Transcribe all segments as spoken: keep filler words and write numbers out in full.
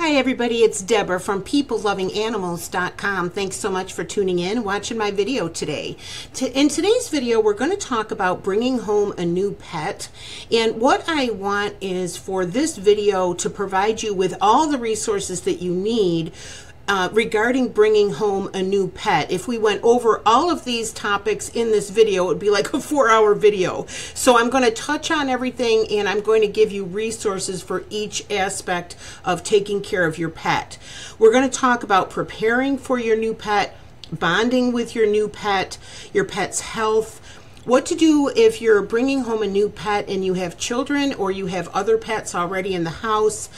Hi everybody, it's Deborah from People Loving Animals dot com. Thanks so much for tuning in, watching my video today. In today's video, we're going to talk about bringing home a new pet. And what I want is for this video to provide you with all the resources that you need Uh, regarding bringing home a new pet. If we went over all of these topics in this video, it would be like a four hour video. So I'm going to touch on everything, and I'm going to give you resources for each aspect of taking care of your pet. We're going to talk about preparing for your new pet, bonding with your new pet, your pet's health, what to do if you're bringing home a new pet and you have children or you have other pets already in the house.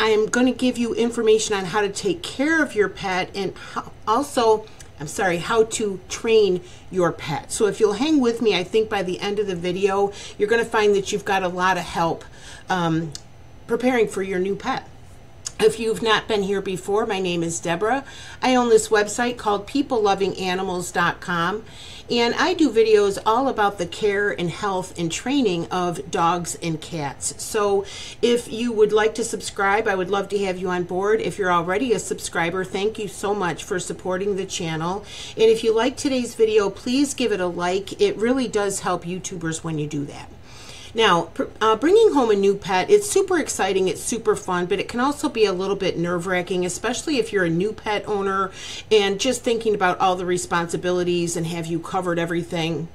I am going to give you information on how to take care of your pet and how, also, I'm sorry, how to train your pet. So if you'll hang with me, I think by the end of the video, you're going to find that you've got a lot of help um, preparing for your new pet. If you've not been here before, my name is Deborah. I own this website called People Loving Animals dot com, and I do videos all about the care and health and training of dogs and cats. So if you would like to subscribe, I would love to have you on board. If you're already a subscriber, thank you so much for supporting the channel. And if you like today's video, please give it a like. It really does help YouTubers when you do that. Now, uh, bringing home a new pet, it's super exciting, it's super fun, but it can also be a little bit nerve-wracking, especially if you're a new pet owner and just thinking about all the responsibilities and have you covered everything.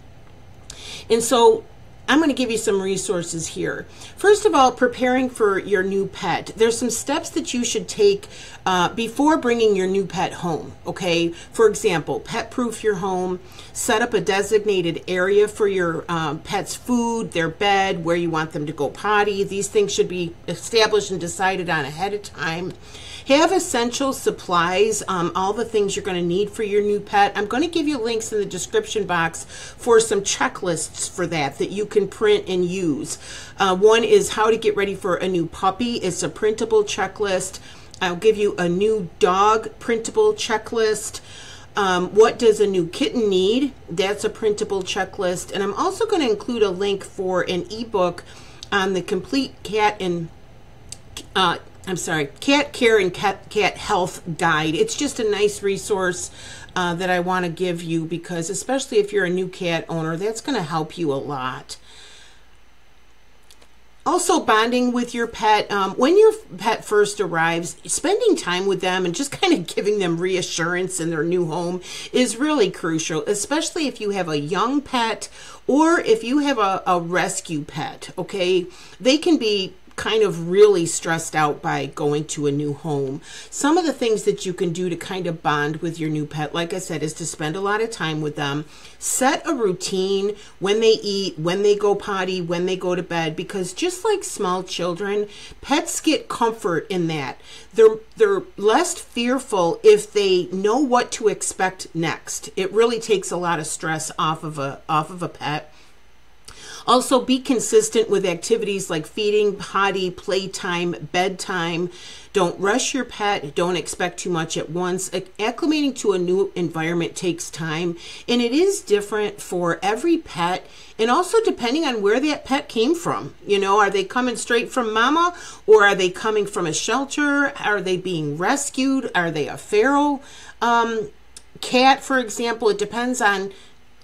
And so I'm going to give you some resources here. First of all, preparing for your new pet. There's some steps that you should take uh, before bringing your new pet home, okay? For example, pet-proof your home, set up a designated area for your um, pet's food, their bed, where you want them to go potty. These things should be established and decided on ahead of time. Have essential supplies, um, all the things you're going to need for your new pet. I'm going to give you links in the description box for some checklists for that that you can print and use. Uh, one is how to get ready for a new puppy. It's a printable checklist. I'll give you a new dog printable checklist. Um, what does a new kitten need? That's a printable checklist. And I'm also going to include a link for an ebook on the complete cat and uh, I'm sorry, Cat Care and Cat, Cat Health Guide. It's just a nice resource uh, that I want to give you because, especially if you're a new cat owner, that's going to help you a lot. Also, bonding with your pet. Um, when your pet first arrives, spending time with them and just kind of giving them reassurance in their new home is really crucial, especially if you have a young pet or if you have a, a rescue pet, okay? They can be kind of really stressed out by going to a new home. Some of the things that you can do to kind of bond with your new pet, like I said, is to spend a lot of time with them. Set a routine when they eat, when they go potty, when they go to bed, because just like small children, pets get comfort in that. They're, they're less fearful if they know what to expect next. It really takes a lot of stress off of a, off of a pet. Also, be consistent with activities like feeding, potty, playtime, bedtime. Don't rush your pet. Don't expect too much at once. Acclimating to a new environment takes time, and it is different for every pet, and also depending on where that pet came from. You know, are they coming straight from mama, or are they coming from a shelter? Are they being rescued? Are they a feral um, cat, for example? It depends on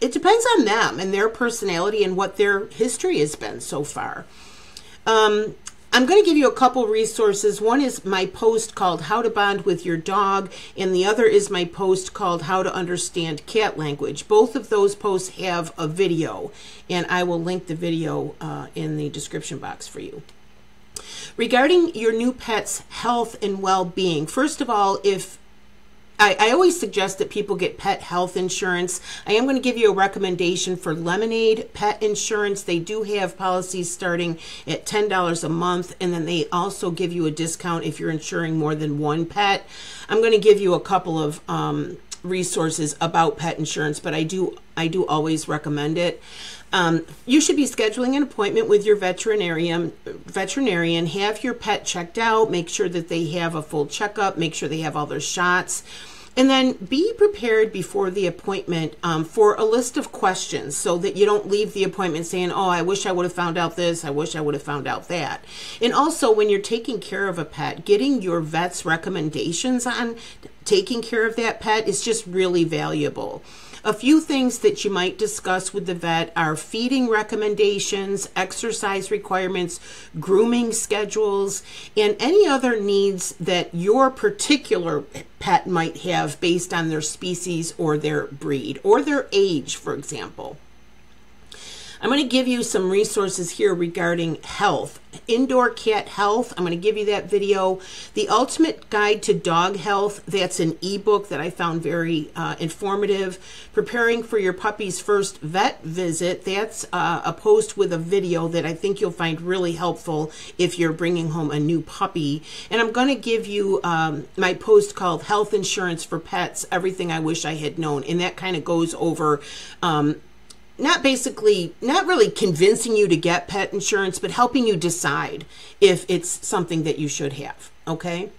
It depends on them and their personality and what their history has been so far. Um, I'm going to give you a couple resources. One is my post called How to Bond with Your Dog, and the other is my post called How to Understand Cat Language. Both of those posts have a video, and I will link the video uh, in the description box for you. Regarding your new pet's health and well-being, first of all, if I, I always suggest that people get pet health insurance. I am going to give you a recommendation for Lemonade Pet Insurance. They do have policies starting at ten dollars a month, and then they also give you a discount if you're insuring more than one pet. I'm going to give you a couple of um, resources about pet insurance, but I do I do always recommend it. Um, you should be scheduling an appointment with your veterinarian, veterinarian, have your pet checked out, make sure that they have a full checkup, make sure they have all their shots. And then be prepared before the appointment um, for a list of questions so that you don't leave the appointment saying, oh, I wish I would have found out this, I wish I would have found out that. And also when you're taking care of a pet, getting your vet's recommendations on taking care of that pet is just really valuable. A few things that you might discuss with the vet are feeding recommendations, exercise requirements, grooming schedules, and any other needs that your particular pet might have based on their species or their breed or their age, for example. I'm going to give you some resources here regarding health. Indoor cat health, I'm going to give you that video. The Ultimate Guide to Dog Health, that's an ebook that I found very uh, informative. Preparing for your puppy's first vet visit, that's uh, a post with a video that I think you'll find really helpful if you're bringing home a new puppy. And I'm going to give you um, my post called Health Insurance for Pets, Everything I Wish I Had Known. And that kind of goes over um, not basically, not really convincing you to get pet insurance, but helping you decide if it's something that you should have, okay?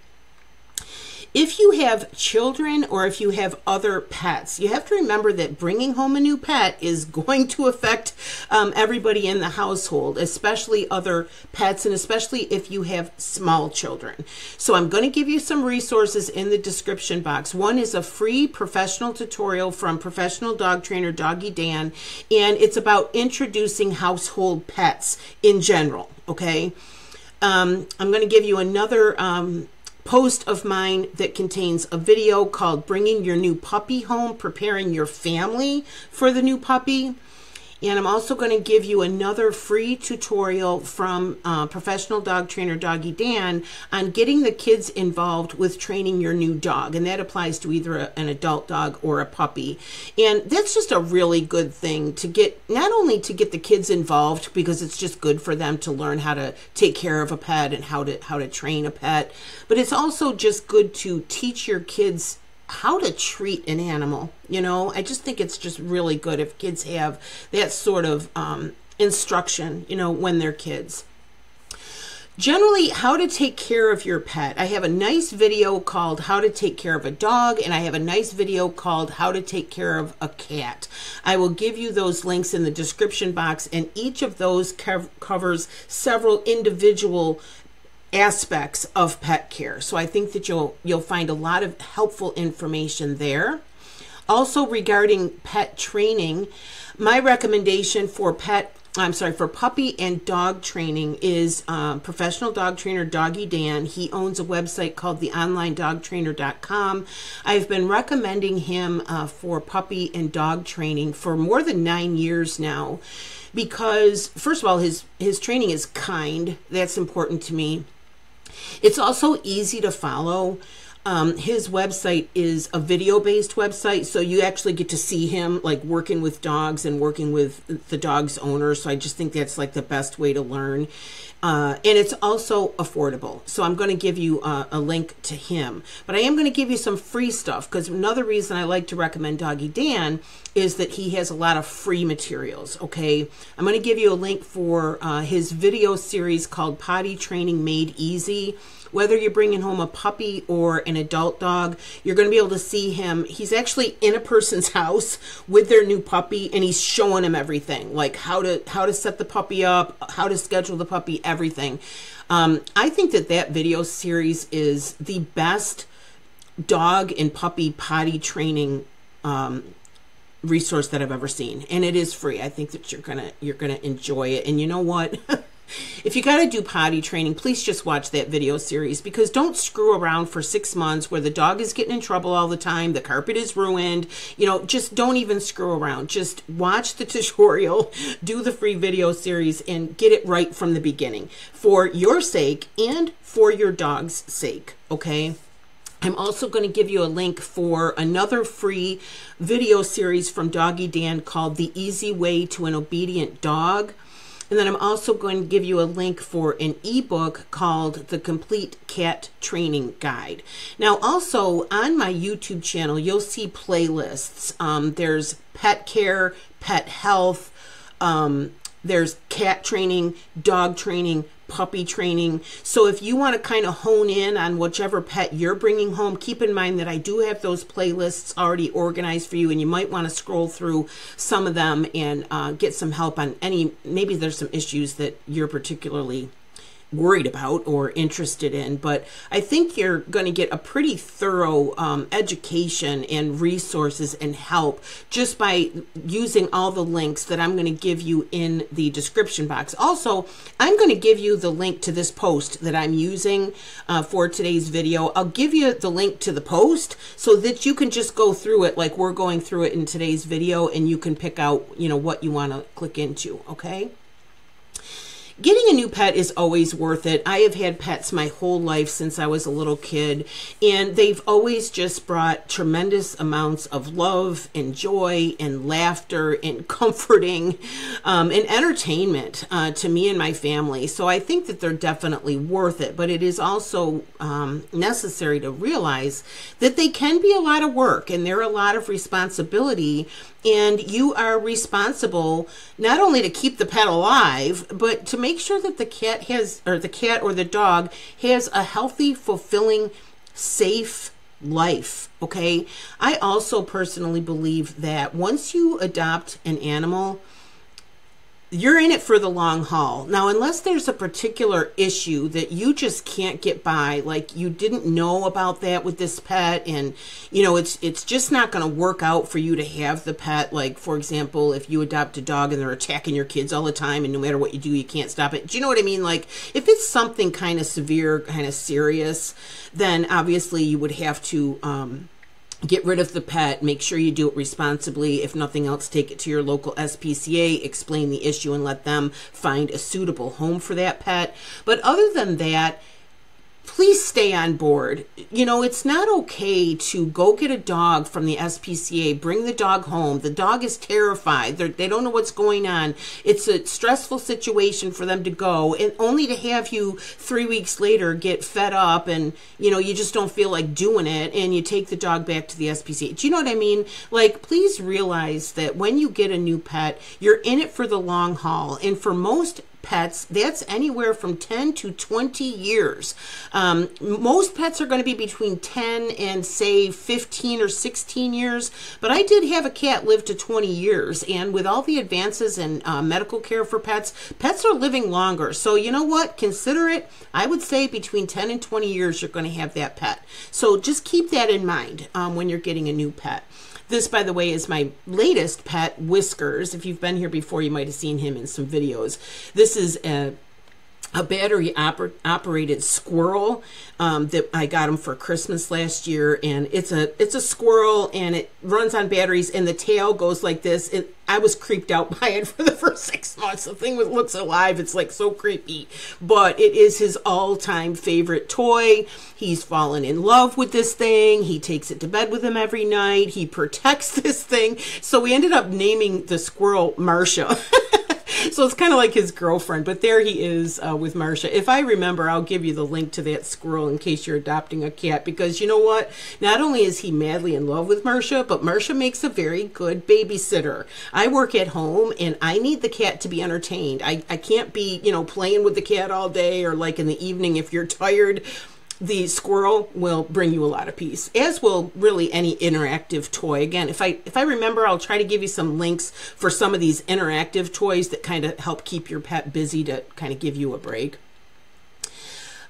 If you have children or if you have other pets, you have to remember that bringing home a new pet is going to affect um, everybody in the household, especially other pets, and especially if you have small children. So I'm going to give you some resources in the description box. One is a free professional tutorial from professional dog trainer Doggy Dan, and it's about introducing household pets in general, okay? Um, I'm going to give you another um, post of mine that contains a video called Bringing Your New Puppy Home, Preparing Your Family for the New Puppy. And I'm also going to give you another free tutorial from uh, professional dog trainer Doggy Dan on getting the kids involved with training your new dog. And that applies to either a, an adult dog or a puppy. And that's just a really good thing to get, not only to get the kids involved because it's just good for them to learn how to take care of a pet and how to, how to train a pet, but it's also just good to teach your kids how to treat an animal. You know, I just think it's just really good if kids have that sort of um, instruction, you know, when they're kids. Generally, how to take care of your pet. I have a nice video called How to Take Care of a Dog, and I have a nice video called How to Take Care of a Cat. I will give you those links in the description box, and each of those co- covers several individual aspects of pet care. So I think that you'll you'll find a lot of helpful information there. Also regarding pet training, my recommendation for pet I'm sorry, for puppy and dog training is um, professional dog trainer Doggy Dan. He owns a website called the online dog trainer dot com. I've been recommending him uh, for puppy and dog training for more than nine years now because, first of all, his, his training is kind. That's important to me. It's also easy to follow. Um, his website is a video-based website, so you actually get to see him like working with dogs and working with the dog's owner. So I just think that's like the best way to learn. Uh, and it's also affordable. So I'm going to give you uh, a link to him. But I am going to give you some free stuff because another reason I like to recommend Doggy Dan is that he has a lot of free materials, okay? I'm going to give you a link for uh, his video series called Potty Training Made Easy. Whether you're bringing home a puppy or an adult dog, you're going to be able to see him. He's actually in a person's house with their new puppy, and he's showing him everything, like how to how to set the puppy up, how to schedule the puppy, everything. Um, I think that that video series is the best dog and puppy potty training um, resource that I've ever seen, and it is free. I think that you're gonna you're gonna enjoy it, and you know what? If you got to do potty training, please just watch that video series because don't screw around for six months where the dog is getting in trouble all the time, the carpet is ruined, you know, just don't even screw around. Just watch the tutorial, do the free video series, and get it right from the beginning for your sake and for your dog's sake, okay? I'm also going to give you a link for another free video series from Doggy Dan called The Easy Way to an Obedient Dog. And then I'm also going to give you a link for an ebook called The Complete Cat Training Guide. Now, also on my YouTube channel, you'll see playlists. Um, there's pet care, pet health, um, there's cat training, dog training, puppy training. So if you want to kind of hone in on whichever pet you're bringing home, keep in mind that I do have those playlists already organized for you, and you might want to scroll through some of them and uh, get some help on any, maybe there's some issues that you're particularly worried about or interested in. But I think you're going to get a pretty thorough um, education and resources and help just by using all the links that I'm going to give you in the description box. Also, I'm going to give you the link to this post that I'm using uh, for today's video. I'll give you the link to the post so that you can just go through it like we're going through it in today's video, and you can pick out, you know, what you want to click into, okay? Getting a new pet is always worth it. I have had pets my whole life since I was a little kid, and they've always just brought tremendous amounts of love and joy and laughter and comforting um, and entertainment uh, to me and my family. So I think that they're definitely worth it, but it is also um, necessary to realize that they can be a lot of work and they're a lot of responsibility, and you are responsible not only to keep the pet alive, but to make Make sure that the cat has, or the cat or the dog has a healthy, fulfilling, safe life, okay? I also personally believe that once you adopt an animal, you're in it for the long haul. Now, unless there's a particular issue that you just can't get by, like you didn't know about that with this pet, and you know, it's it's just not going to work out for you to have the pet. Like, for example, if you adopt a dog and they're attacking your kids all the time and no matter what you do, you can't stop it. Do you know what I mean? Like, if it's something kind of severe, kind of serious, then obviously you would have to um, get rid of the pet. Make sure you do it responsibly. If nothing else, take it to your local S P C A, explain the issue, and let them find a suitable home for that pet. But other than that, please stay on board. You know, it's not okay to go get a dog from the S P C A, bring the dog home. The dog is terrified. They're, they don't know what's going on. It's a stressful situation for them to go, and only to have you three weeks later get fed up and, you know, you just don't feel like doing it, and you take the dog back to the S P C A. Do you know what I mean? Like, please realize that when you get a new pet, you're in it for the long haul. And for most pets, that's anywhere from ten to twenty years. Um, most pets are going to be between ten and say fifteen or sixteen years, but I did have a cat live to twenty years, and with all the advances in uh, medical care for pets, pets are living longer. So you know what? Consider it. I would say between ten and twenty years you're going to have that pet. So just keep that in mind um, when you're getting a new pet. This, by the way, is my latest pet, Whiskers. If you've been here before, you might have seen him in some videos. This is a, a battery oper operated squirrel um, that I got him for Christmas last year, and it's a it's a squirrel, and it runs on batteries, and the tail goes like this. It, I was creeped out by it for the first six months. The thing looks alive. It's like so creepy, but it is his all-time favorite toy. He's fallen in love with this thing. He takes it to bed with him every night. He protects this thing. So we ended up naming the squirrel Marsha. So it's kind of like his girlfriend, but there he is uh, with Marsha. If I remember, I'll give you the link to that squirrel in case you're adopting a cat, because you know what? Not only is he madly in love with Marsha, but Marsha makes a very good babysitter. I work at home, and I need the cat to be entertained. I, I can't be, you know, playing with the cat all day, or like in the evening if you're tired. The squirrel will bring you a lot of peace, as will really any interactive toy. Again, if I if I remember, I'll try to give you some links for some of these interactive toys that kind of help keep your pet busy to kind of give you a break.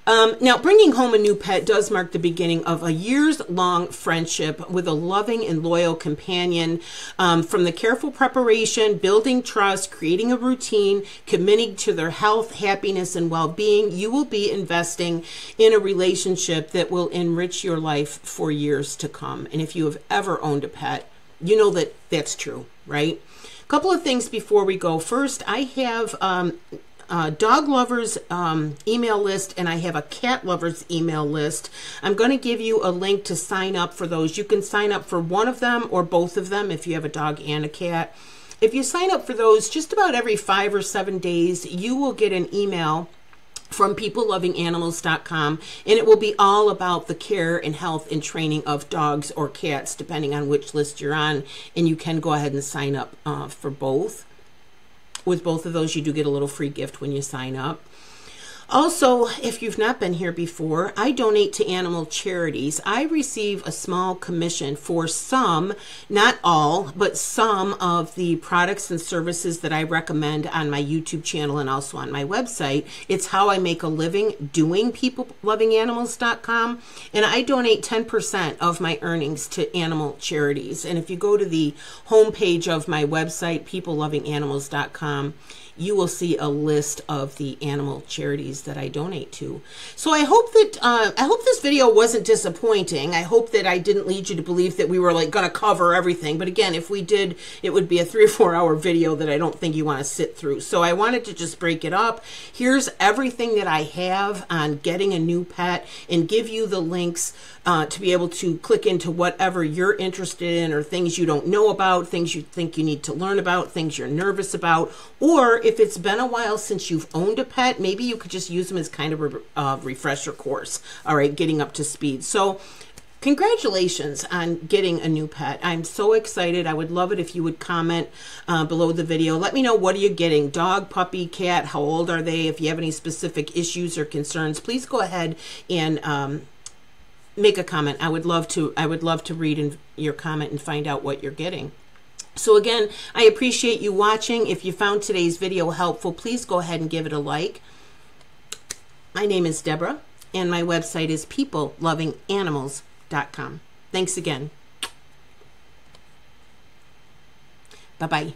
Um, now, bringing home a new pet does mark the beginning of a years-long friendship with a loving and loyal companion. Um, from the careful preparation, building trust, creating a routine, committing to their health, happiness, and well-being, you will be investing in a relationship that will enrich your life for years to come. And if you have ever owned a pet, you know that that's true, right? A couple of things before we go. First, I have... Um, Uh, dog lovers um, email list, and I have a cat lovers email list. I'm going to give you a link to sign up for those. You can sign up for one of them or both of them if you have a dog and a cat. If you sign up for those, just about every five or seven days, you will get an email from People Loving Animals dot com, and it will be all about the care and health and training of dogs or cats, depending on which list you're on, and you can go ahead and sign up uh, for both. With both of those, you do get a little free gift when you sign up. Also, if you've not been here before, I donate to animal charities. I receive a small commission for some, not all, but some of the products and services that I recommend on my YouTube channel and also on my website. It's how I make a living doing People Loving Animals dot com, and I donate ten percent of my earnings to animal charities. And if you go to the homepage of my website, People Loving Animals dot com, you will see a list of the animal charities that I donate to. So I hope that uh, I hope this video wasn't disappointing. I hope that I didn't lead you to believe that we were like going to cover everything. But again, if we did, it would be a three or four hour video that I don't think you want to sit through. So I wanted to just break it up. Here's everything that I have on getting a new pet, and give you the links uh, to be able to click into whatever you're interested in, or things you don't know about, things you think you need to learn about, things you're nervous about, or if If it's been a while since you've owned a pet, maybe you could just use them as kind of a uh, refresher course, all right, getting up to speed. So congratulations on getting a new pet. I'm so excited. I would love it if you would comment uh, below the video. Let me know, what are you getting? Dog, puppy, cat? How old are they? If you have any specific issues or concerns, please go ahead and um, make a comment. I would love to, I would love to read in your comment and find out what you're getting. So again, I appreciate you watching. If you found today's video helpful, please go ahead and give it a like. My name is Deborah, and my website is People Loving Animals dot com. Thanks again. Bye-bye.